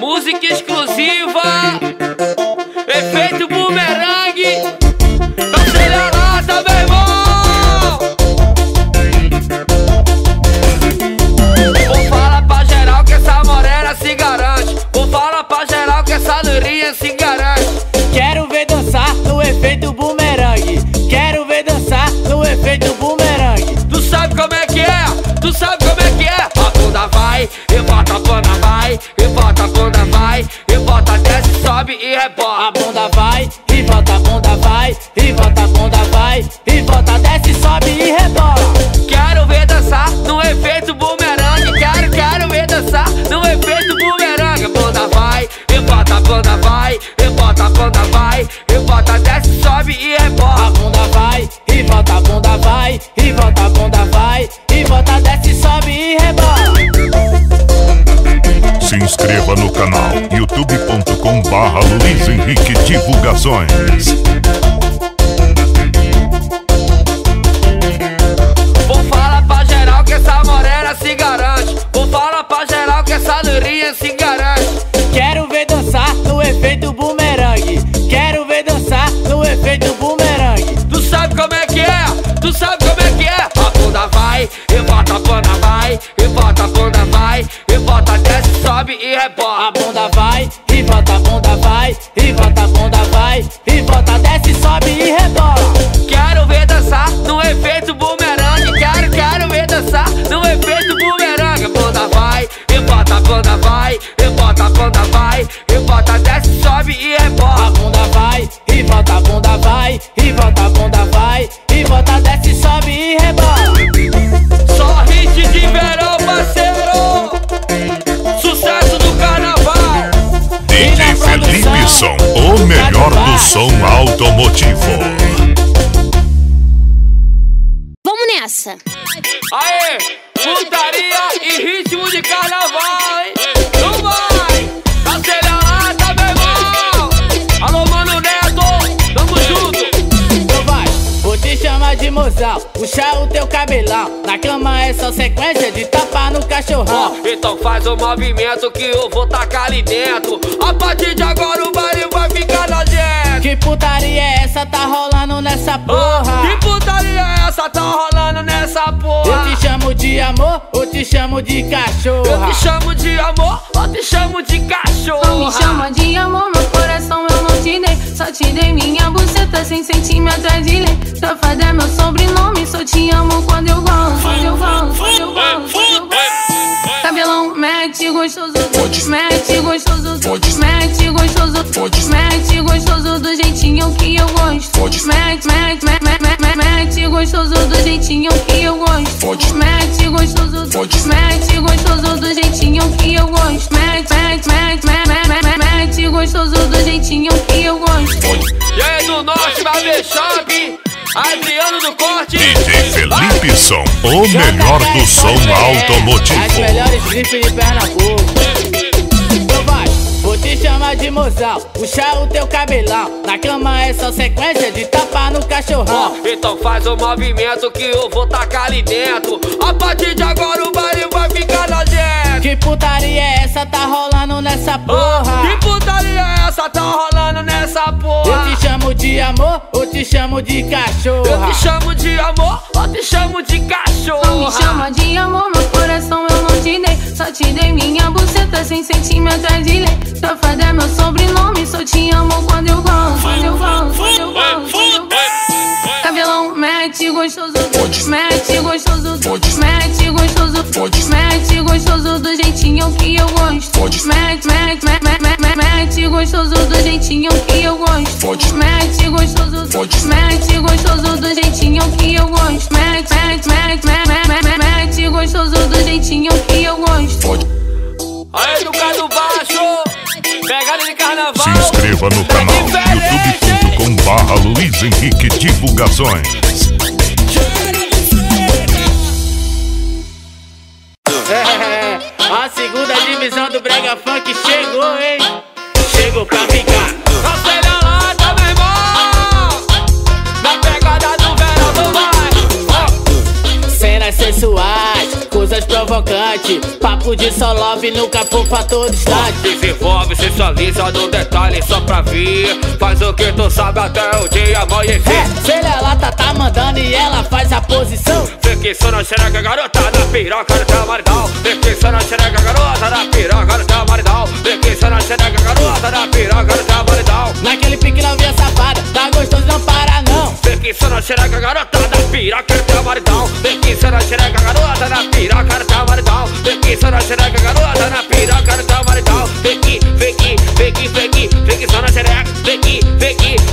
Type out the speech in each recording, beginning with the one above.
Música exclusiva, efeito bumerangue, acelerada, meu irmão. Vou falar pra geral que essa morena se garante, vou falar pra geral que essa lourinha se garante. Quero ver dançar no efeito bumerangue, quero ver dançar no efeito bumerangue. Tu sabe como é que é, tu sabe como é que é. A bunda vai, eu boto a bunda vai, e rebola. A bunda vai e volta, a bunda vai e volta, a bunda vai e volta, desce, sobe e rebola. Quero ver dançar no efeito bumerangue, quero ver dançar no efeito bumerangue. A bunda vai e volta, a bunda vai e volta, a bunda vai e volta, desce, sobe e rebola. A bunda vai e volta, a bunda vai e volta, a bunda vai e volta, desce, sobe e rebola. Se inscreva no canal youtube.com/ Luiz Henrique Divulgações. Vou falar pra geral que essa morena se garante, vou falar pra geral que essa lourinha se garante. Quero ver dançar no efeito bumerangue, quero ver dançar no efeito bumerangue. Tu sabe como é que é, tu sabe como é que é. A bunda vai e volta, a bunda vai e volta, a bunda vai e volta, desce, sobe e rebola. A bunda vai e volta, a bunda vai e volta, a bunda vai e volta, desce, sobe e rebola. Quero ver dançar no efeito bumerangue, quero ver dançar no efeito bumerangue. A bunda vai e volta, a bunda vai e volta, a bunda vai e volta, desce, sobe e rebola. A bunda vai e volta, a bunda vai e volta, a bunda vai e volta, desce, sobe e rebola. Só hit de verão, parceiro, sucesso do carnaval. DJ Felipe, som, o melhor do som automotivo. Vamos nessa. Aê, putaria e ritmo de carnaval, hein? Não vai, acelerada, meu irmão. Alô, mano Neto, tamo junto. Então vai, vou te chamar de mozão, puxar o teu cabelão. Na cama é só sequência de tapa no cachorrão. Então faz o movimento que eu vou tacar ali dentro. A partir de agora o baile vai ficar na gente. Que putaria é essa, tá rolando nessa porra? Que putaria é essa, tá rolando nessa porra? Eu te chamo de amor, ou te chamo de cachorro? Eu te chamo de amor, ou te chamo de cachorro? Não me chama de amor, meu coração eu não te dei. Só te dei minha buceta sem sentir me atrás de lei. Safada é meu sobrenome, só te amo quando eu gosto. Cabelão, mete gostoso, mete gostoso, mete gostoso, mete gostoso do jeitinho que eu gosto. Mete gostoso do jeitinho que eu gosto. Mete gostoso do jeitinho que eu gosto. Mete gostoso do jeitinho que eu gosto. E aí do norte vai ver choque, Adriano do Corte, DJ Felipe, som, o melhor do som automotivo. As melhores gripes de Pernambuco. Então vai, vou te chamar de mozão, puxar o teu cabelão. Na cama é só sequência de tapa no cachorrão. Então faz o movimento que eu vou tacar ali dentro. A partir de agora o baile vai ficar na gente. Que putaria é essa, tá rolando nessa porra? Que putaria é essa, tá rolando nessa porra? Eu te chamo de amor, ou te chamo de cachorro? Eu te chamo de amor, ou te chamo de cachorro? Não me chama de amor, meu coração eu não te dei. Só te dei minha buceta sem sentir me atrás de lei. Safada é meu sobrenome, só te amo quando eu gosto. Cabelão, mete gostoso, mete gostoso, mete gostoso, mete gostoso do jeitinho que eu gosto. Mete gostoso do jeitinho que eu gosto. Mete gostoso do jeitinho que eu gosto. Mete gostoso do jeitinho que eu gosto. Aê, do Cado Baixo, pegada de carnaval. Se inscreva no canal youtube.com/ Luiz Henrique Divulgações. A segunda divisão do brega funk chegou, hein? Chegou pra ficar. Acelerada, meu irmão, na pegada do verão, vai. Cenas sensuais, coisas provocadas. crocante, papo de só love, nunca for pra todo instante. Desenvolve, socializa no detalhe só pra vir, faz o que tu sabe até o dia amanhecer. Se ele é lata, tá mandando e ela faz a posição. Vê que só não xerega garota na piroca do teu maridão, vê que só não xerega garota na piroca do teu maridão, vê que só não xerega garota na piroca do teu maridão. Naquele pique não via safada, tá gostoso não para não. Vê que só não xerega garota na piroca do teu maridão, vê que só não xerega garota na piroca do teu maridão, vê que só não xerega garota na piroca do teu maridão. Vê que, vê que, vê que, vê que, vê que só não xerega, vê que,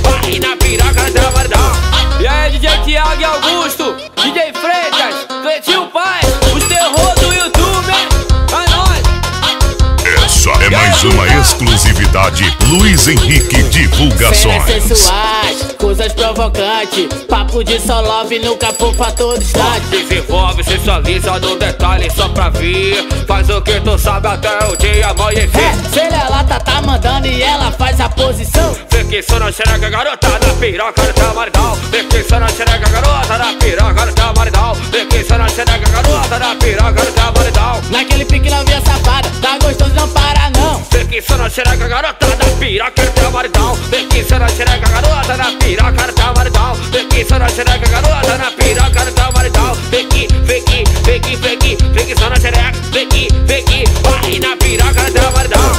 vai na piroca do teu maridão. E aí, DJ Thiago e Augusto, DJ Freitas, Cleitinho Pai, o terror do YouTube, é nóis! Essa é mais uma exclusividade Luiz Henrique Divulgações. Cenas sensuais, coisas provocantes, papo de só love, nunca for pra todo instante. Desenvolve, sensualiza no detalhe só pra vir, faz o que tu sabe até o dia amanhecer. Se ele é lata, tá mandando e ela faz a posição. Vê que só não xerega garota na piroca do teu maridão, vê que só não xerega garota na piroca do teu maridão, vê que só não xerega garota na piroca do teu maridão. Naquele pique não via safada, tá gostoso não para não. Vê que só não xerega garota na piroca do teu maridão, vê que só não xerega garota na piroca do teu maridão, vê que só não xerega garota na piroca do teu maridão. Vê que, vê que, vê que, vê que, vê que só não xerega, vê que, vai na piroca do teu maridão.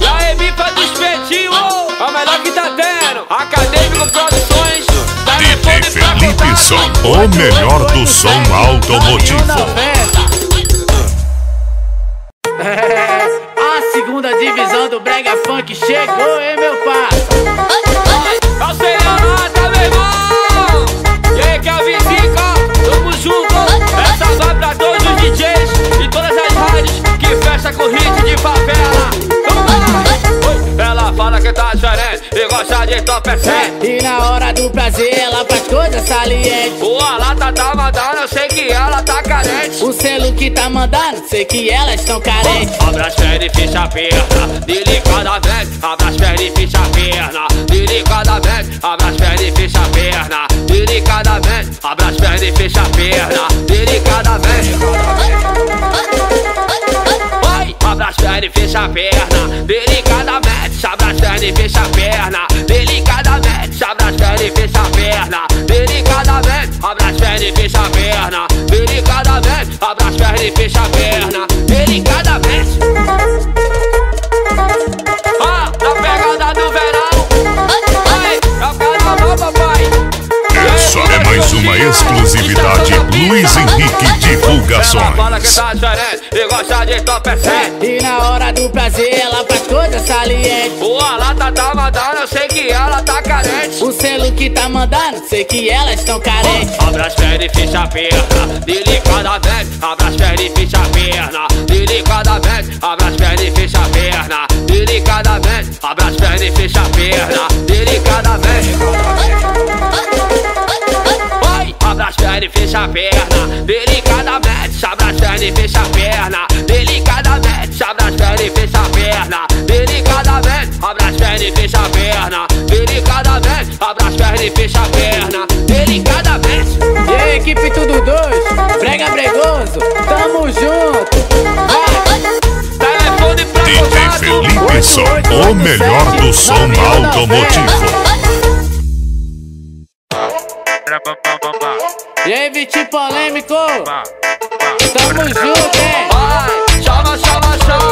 E aí, bifa dos petinhos, a melhor que tá tendo, Acadêmico Produções. DJ Felipe Som, o melhor do som automotivo. A segunda divisão do brega funk chegou, hein, meu pai? Não sei nada, meu irmão. E aí, Kelvin Zico, tamo junto. Essa vai pra todos os DJs e todas as rádios que festa com hit de favela. Ela fala que tá diferente e gosta de top é. E na hora do prazer ela faz coisas salientes. O lata tá mandando, eu sei que ela tá carente. O selo que tá mandando, sei que elas tão carentes. Abra as pernas e ficha a perna, delicada vez. Abra as pernas e ficha a perna, delicada vez. Abra as pernas e ficha a perna, delicada vez. Abra as pernas e ficha a perna, delicada vez. Abra as pernas e fecha a perna, delicadamente. Abra as pernas e fecha a perna, delicadamente. Abra as pernas e fecha a perna, delicadamente. Abra as pernas e fecha a perna, delicadamente. Abra as pernas e fecha a perna, delicadamente. Ah, na pegada do verão. Ai, na pegada do papai. Essa é mais uma exclusividade Luiz Henrique Divulgações. Ela fala que tá diferente e gosta de top é. E na hora do prazer ela faz coisas salientes. O lata tá mandando, eu sei que ela tá carente. O selo que tá mandando, sei que elas tão carentes. Abra as pernas e ficha a perna, delicadamente. Abra as pernas e ficha a perna, delicadamente. Abra as pernas e ficha a perna, delicadamente. Abra as pernas e ficha a perna, delicadamente. Abra as pernas e fecha a perna, delicadamente. Abra as pernas e fecha a perna, delicadamente. Abra as pernas e fecha a perna, delicadamente. Abra as pernas e fecha a perna, delicadamente. Abra as pernas e fecha a perna, delicadamente. E aí, equipe tudo dois, brega bregoso, tamo junto. Telefone pra DJ Felipe Som, o melhor do som automotivo. E aí, Vitinho Polêmico, tamo junto, hein? Vai, chama, chama, chama.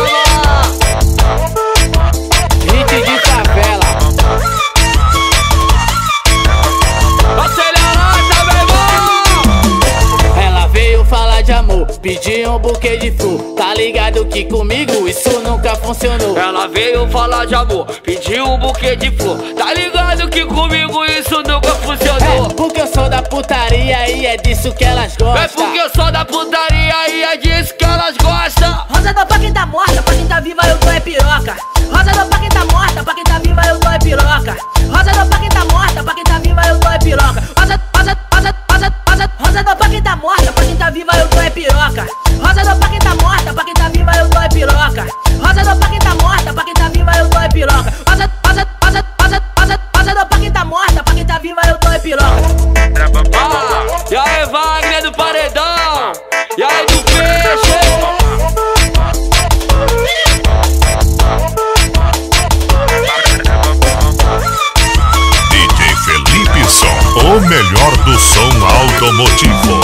Hit de favela. Acelera, meu irmão. Ela veio falar de amor, pediu um buquê de flor. Tá ligado que comigo isso nunca funcionou. Ela veio falar de amor, pediu um buquê de flor. Tá ligado que comigo isso nunca funcionou. Porque eu sou da putaria e é disso que elas gostam. É porque eu sou da putaria e é disso que elas gostam. Rosa dou pra quem tá morta, pra quem tá viva eu dou é piroca. Rosa dou pra quem tá morta, pra quem tá viva eu dou é piroca. Rosa dou pra quem tá morta, pra quem tá viva eu dou é piroca. Rosa dou pra quem tá morta, pra quem tá viva eu dou é piroca. Rosa dou pra quem tá morta, pra quem tá viva eu dou é piroca. Rosa dou pra quem tá morta, pra quem tá viva eu dou é piroca. Rosa dou pra quem tá morta, pra quem tá viva eu dou é piroca. E aí, Wagner do Paredão, e aí do Peixe. motivou.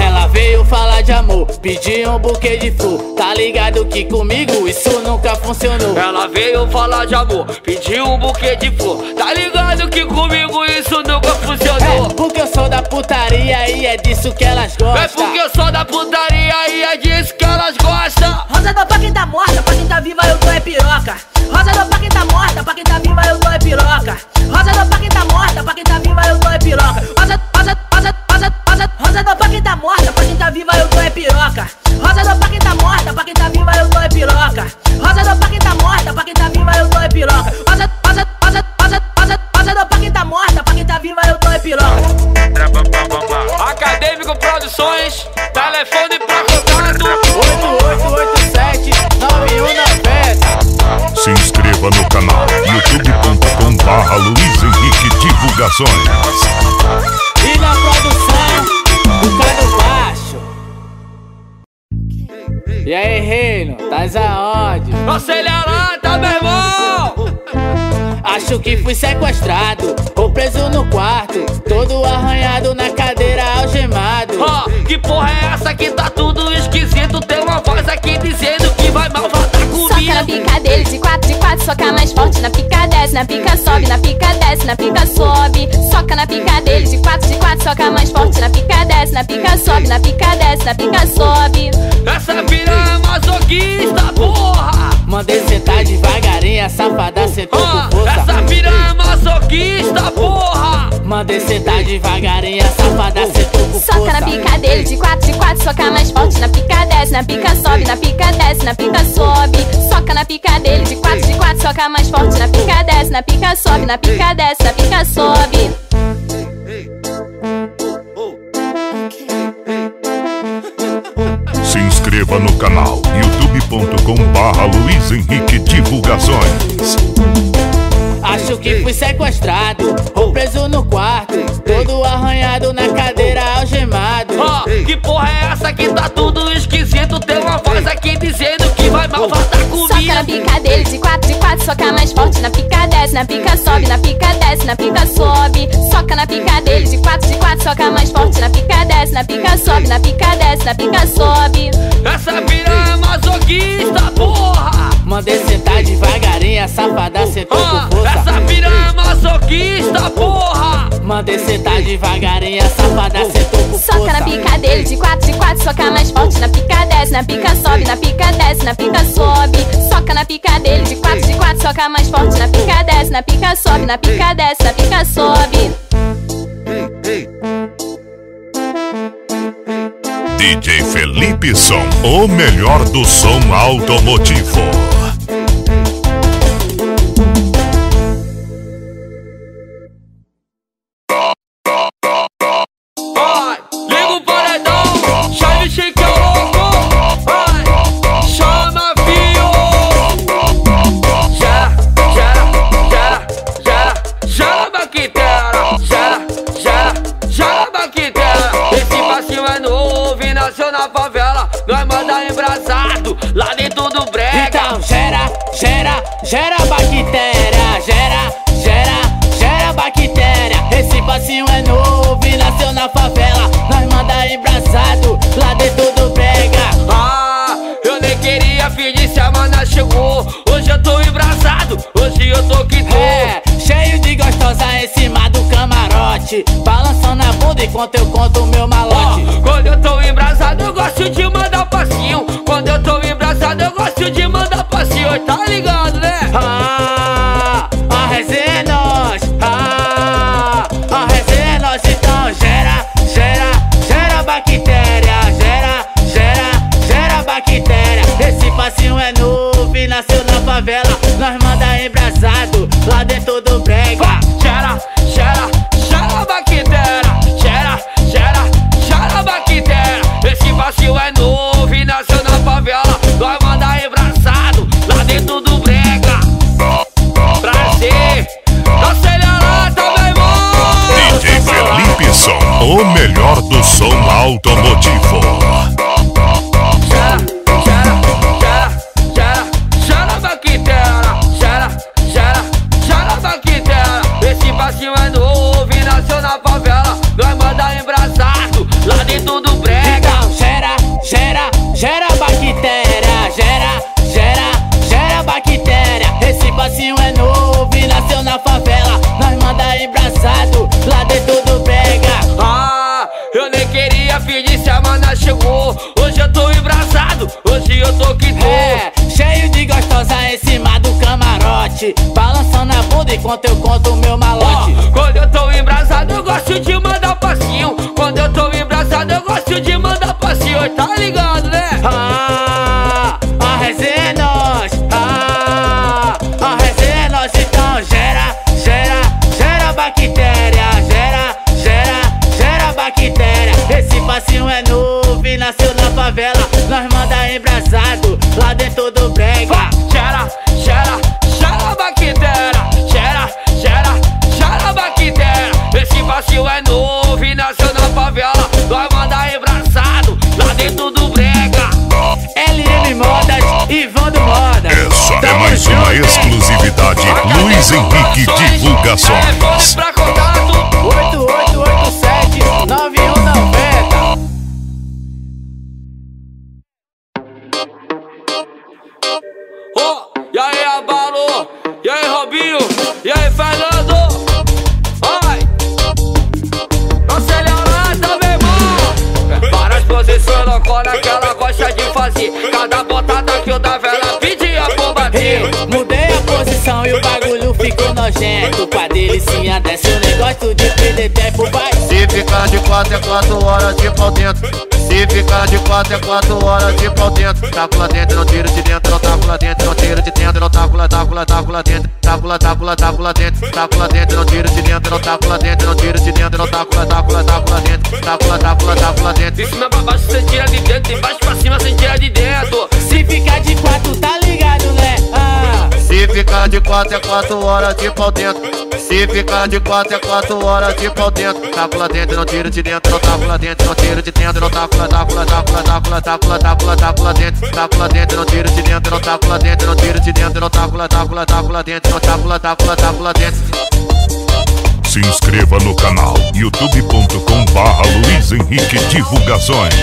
Ela veio falar de amor, pediu um buquê de flor. Tá ligado que comigo isso nunca funcionou. Ela veio falar de amor, pediu um buquê de flor. Tá ligado que comigo isso nunca funcionou. É porque eu sou da putaria e é disso que elas gostam. É porque eu sou da putaria e é disso que elas gostam. Rosa dá pra quem tá morta, pra quem tá viva eu tô é piroca. Rosa dá pra quem tá morta, pra quem tá viva eu tô é piroca. Rosa dá pra quem tá morta, pra quem tá viva eu tô é piroca. Rosa dá pra quem tá morta, pra quem tá viva eu tô é piroca. Rosa dá pra quem tá morta, pra quem tá viva eu tô é piroca. Rosa dá pra quem tá morta, pra quem tá viva eu tô é piroca. Rosa dá pra quem tá morta, pra quem tá viva eu tô é piroca. Acadêmico Produções, telefone pra contato 8887-9190. Se inscreva no canal youtube.com/LuizHenriqueDivulgações. E na produção, o cara baixo. E aí, Reino, tás aonde? Acelerada, meu irmão! Acho que fui sequestrado ou preso no quarto, todo arranhado na cadeira, algemado. Oh, que porra é essa que tá tudo esquisito? Tem uma voz aqui dizendo que vai malvadar comigo. Soca na pica dele, de quatro, soca mais forte. Na pica desce, na pica sobe, na pica desce, na pica sobe. Soca na pica dele, de quatro, soca mais forte. Na pica desce, na pica sobe, na pica desce, na pica sobe. Essa piranha é masoquista, porra! Mandei sentar devagarinha, safada, sentou com força. Essa piranha é masoquista, porra! Mandei sentar devagarinha, safada, sentou com força. Soca na pica dele, de quatro, soca mais forte. Na pica desce, na pica sobe, na pica desce, na pica sobe. Soca na pica dele, de quatro, soca mais forte. Na pica desce, na pica sobe, na pica desce, na pica sobe. Se inscreva no canal youtube.com/LuizHenriqueDivulgações. Acho que fui sequestrado ou preso no quarto, todo arranhado na cadeira, algemado. Oh, que porra é essa que tá tudo esquisito? Tem uma voz aqui dizendo que vai malvadar comigo. Soca na pica dele, de quatro, soca mais forte. Na pica desce, na pica sobe, na pica desce, na pica sobe. Soca na pica dele, de quatro, soca mais forte. Na pica desce, na pica sobe, na pica desce, na pica sobe. Essa piranha é masoquista, porra! Mandei sentar devagarinha, safada, sentou com força. Essa piranha é masoquista, porra! Mandei sentar devagarinha, safada, sentou com força. Soca na pica dele, de quatro, soca mais forte. Na pica desce, na pica sobe, na pica desce, na pica sobe. Soca na pica dele, de quatro, soca mais forte. Na pica desce, na pica sobe, na pica desce, na pica sobe. DJ Felipe Som, o melhor do som automotivo. Vai, liga o paredão, chave chica louco. Vai, chama fio. Gera, gera, gera, gera, gera baquitera. Gera, gera, gera baquitera. Esse passinho é novo, nasceu na favela, nós manda embraçado lá dentro do brega. Então gera, gera, gera bactéria. Gera, gera, gera bactéria. Esse passinho é novo e nasceu na favela, nós manda embraçado lá dentro do brega. Ah, eu nem queria pedir se a mana chegou. Hoje eu tô embraçado, hoje eu tô que tô. É, cheio de gostosa em cima do camarote, balançando a bunda enquanto eu conto o meu malote. Oh, quando eu tô embrasado eu gosto de mandar passinho. Quando eu tô embrasado eu gosto de mandar passinho. Tá ligado, né? Ah, a resenha é nós. Ah, a resenha é nós. Então gera, gera, gera bactéria. Gera, gera, gera bactéria. Esse passinho é novo e nasceu na favela, nós manda embrasado lá dentro do brega. Ah, gera, gera, gera bactéria. Gera, gera, gera bactéria. Esse passinho é novo e nasceu na favela, nós manda embraçado lá dentro do brega. Prazer, acelerada, meu irmão. DJ Felipe Som, o melhor do som automotivo. Gera, gera, gera, gera, gera bactéria. Gera, gera, gera bactéria. Esse passinho é novo e nasceu na favela, nós manda embraçado forte, balançando a bunda enquanto eu conto o meu malote. Quando eu tô embrasado eu gosto de mandar passinho, quando eu tô embrasado eu gosto de mandar passinho, tá ligado, né? Ah, a resenha é nós, ah, a resenha é nós, então gera, gera, gera bactéria, gera, gera, gera bactéria. Esse passinho é nuvem, nasceu na favela, nós manda embrasado lá dentro do brega. Gera, gera, gera bactéria, gera, gera, gera bactéria. Esse passinho é nuvem, nasceu na favela, nós manda embrasado lá dentro do brega. LN Modas, Ivan do Moda. Essa é mais uma exclusividade Luiz Henrique Divulgações. Pra contato 8887-9190. Oh, e aí Abalô, e aí Robinho, e aí Fernando. Ai, acelera também, mano. Para as posições loucura que ela gosta de fazer, cada botada que eu dava ela pedia pra bater. Mudei a posição e o bagulho ficou nojento. Pra delicinha desce, eu nem gosto de perder tempo, vai. Se ficar de 4 é 4 horas de pau dentro. Se ficar de 4 é 4 horas de pau dentro. Taco lá dentro, não tiro de dentro, não taco lá dentro, não tiro de dentro, não taco lá, taco lá, taco lá dentro, taco lá, taco lá, taco lá dentro, taco lá dentro, não tiro de dentro, não taco lá dentro, não tiro de dentro, não taco lá, taco lá, taco lá dentro, taco lá, taco lá, taco lá dentro. De cima pra baixo cê tira de dentro, de baixo pra cima cê tira de dentro. Se ficar de 4 tá ligado, né? Ah. Se ficar de 4 é 4 horas de pau dentro. Se ficar de 4 é 4 horas de pau dentro. Taco lá dentro, não tiro de dentro, não taco lá dentro, não tiro de dentro, não taco lá, taco lá, taco lá, taco lá, taco lá, taco lá, taco lá dentro, taco lá dentro, não tiro de dentro, não taco lá dentro, não tiro de dentro, não taco lá, taco lá, taco lá dentro, não taco lá, taco lá, taco lá dentro. Se inscreva no canal youtube.com/LuizHenriqueDivulgações.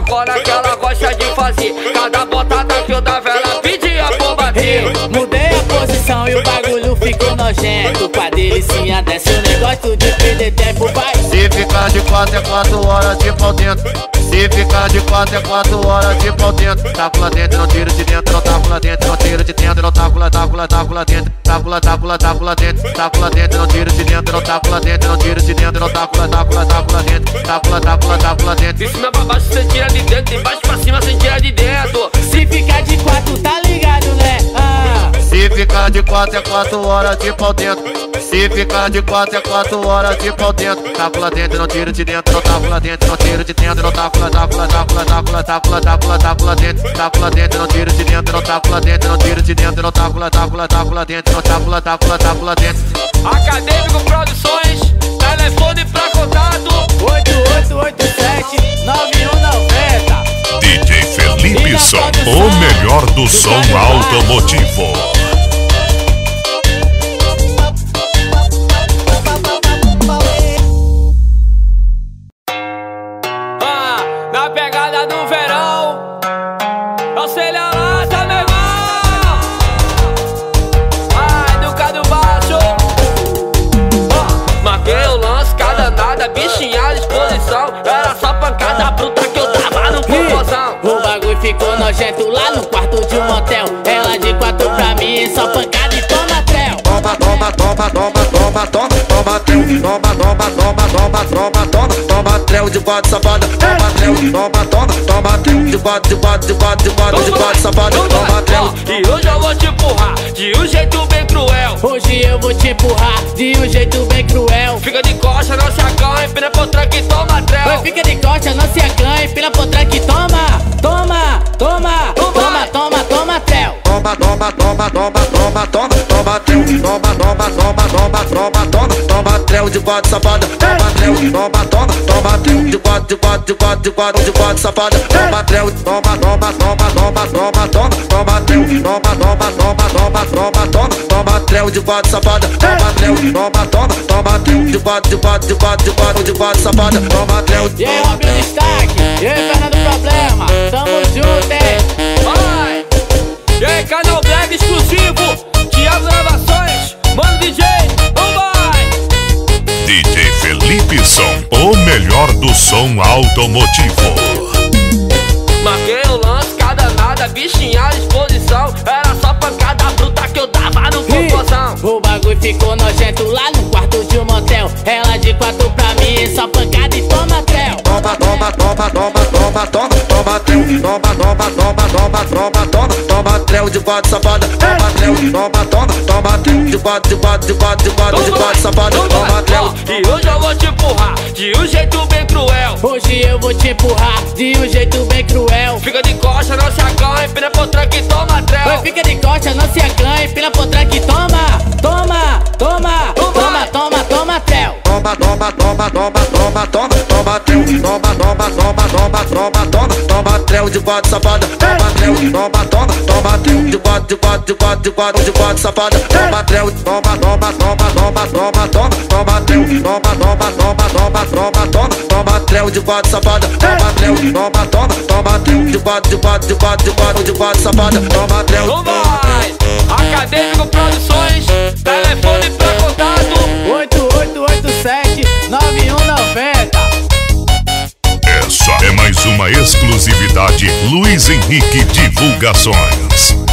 Agora que ela gosta de fazer, cada botada que eu dava ela pedia pra bater. Mudei a posição e o bagulho ficou nojento. Pra delicinha desce, eu nem gosto de perder tempo, vai. Se ficar de 4 é 4 horas de pau dentro. Se ficar de 4 é 4 horas de pau dentro. Taco lá dentro, não tiro de dentro, não taco lá dentro, não tiro de dentro, não taco lá, taco lá, taco lá dentro, taco lá, taco lá, taco lá dentro, taco lá dentro, não tiro de dentro, não taco lá dentro, não tiro de dentro, não taco lá, taco lá, taco lá dentro, taco lá, taco lá, taco lá dentro. De cima pra baixo cê tira de dentro, de baixo pra cima cê tira de dentro. Se ficar de 4 tá ligado, né? Ah. Se ficar de 4 é 4 horas de pau dentro. Se ficar de 4 é 4 horas de pau dentro. Taco lá dentro, não tiro de dentro, não taco lá dentro, não tiro de dentro, não taco lá, taco lá, taco lá, taco lá, taco lá, taco lá, taco lá dentro, taco lá dentro, não tiro de dentro, não taco lá dentro, não tiro de dentro, não taco lá, taco lá, taco lá dentro, não taco lá, taco lá, taco lá dentro. Acadêmico Produções, telefone pra contato 8887-9190. DJ Felipe, o melhor do som automotivo. Ficou nojento lá no quarto de um motel. Ela de 4 pra mim, só pancada e toma trel. Toma, toma, toma, toma, toma, toma, toma trel. Toma, toma, toma, toma, toma, toma, toma trel de 4 safada. Toma trel, toma, toma, toma trel de 4, de 4, de 4, de 4, de 4 safada. Toma trel. E hoje eu vou te empurrar de um jeito bem cruel. Hoje eu vou te empurrar de um jeito bem cruel. Fica de coxa, não se acanha, empina pro tranco e toma trel. Fica de coxa, não se acanha, empina pro tranco e toma. Toma, toma, toma, toma, toma, trel. Toma, toma, toma, toma, toma, toma, toma, trel. Toma, toma, toma, toma, toma, toma, toma, trel de 4 safada. Toma, trel, toma, toma, toma, trel de 4, de 4, de 4, de 4, de 4 safada. Toma, trel, toma, toma, toma, toma, toma, toma, toma, trel. Toma, toma, toma, toma, toma, toma, toma, trel de 4 safada. Toma, trel, toma, toma, toma, trel de 4, de 4, de 4, de 4, de 4 safada. Toma, trel. E aí, Robinho Destaque, e aí, Fernando Problema. Tamo junto, hein? Vai! E aí, canal Black exclusivo de Gravações, mano DJ, não vai! do som automotivo. Marquei o lance, cada nada, bichinha à disposição. Era só pancada bruta que eu dava no confusão. O bagulho ficou nojento lá no quarto de um motel. Ela de quatro pra mim, só pancada e toma trel. Toma, toma, toma, toma, toma, toma, toma trel. Toma, toma, toma, toma, toma, toma, toma trel de quatro safada. Toma trel, toma, toma, toma trel de quatro, de quatro, de quatro, de quatro, de quatro safada. Toma trel. E hoje eu vou te empurrar de um jeito bem cruel. Hoje eu vou te empurrar de um jeito bem cruel. Fica de coxa, não se acanha, empina pro tranque e toma trel. Oi, fica de coxa, não se acanha, empina pro tranque e toma. Toma, toma, toma, toma, toma trel. Toma, toma, toma, toma, toma, toma, toma trel. Toma, toma, toma, toma, toma, toma, toma trel de quatro safada. Toma trel, toma, toma, toma trel de quatro, de quatro, de quatro, de quatro, de quatro safada. Toma trel, toma, toma, toma, toma, toma, toma, toma trel. Toma, toma, toma, toma, toma, toma, toma trel de quatro safada. Toma trel, toma, toma, toma trel de quatro, de quatro, de quatro, de quatro, de quatro safada. Toma trel. Vai, Acadêmico Produções, telefone pra contato 8887-9190. Essa é mais uma exclusividade Luiz Henrique Divulgações.